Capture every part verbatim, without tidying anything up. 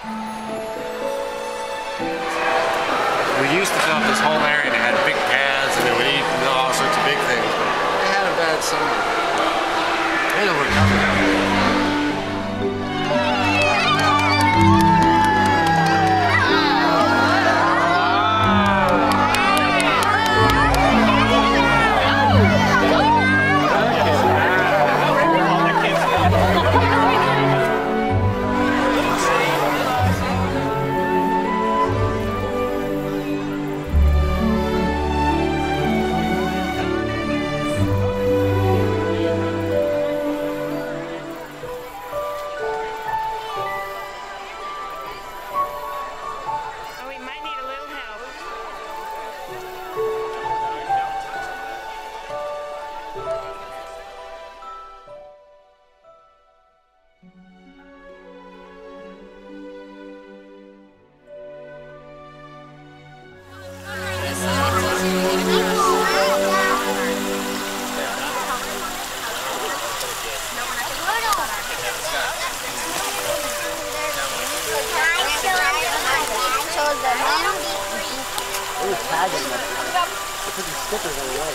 We used to fill up this whole area and it had big pads and we eat and all sorts of big things. But they had a bad summer. They don't want to come down here.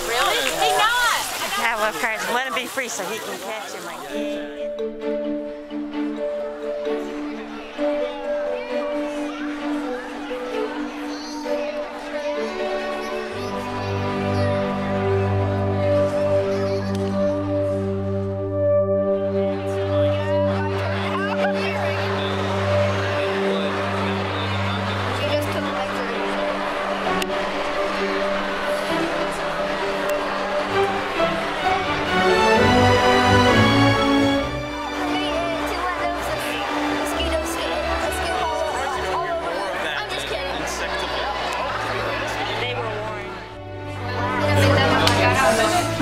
Really? He not! I love Carson. Let him be free so he can catch him like that.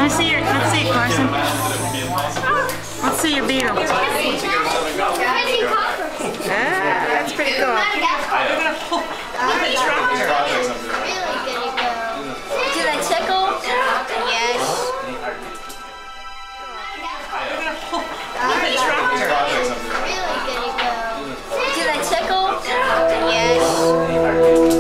Let's see your, let's see it, Carson. Let's see your beetle. Ah, that's pretty cool. We're gonna pull the tractor. Did I tickle? Yes. We're gonna pull the tractor. Did I tickle? Yes.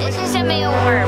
This is a mealworm.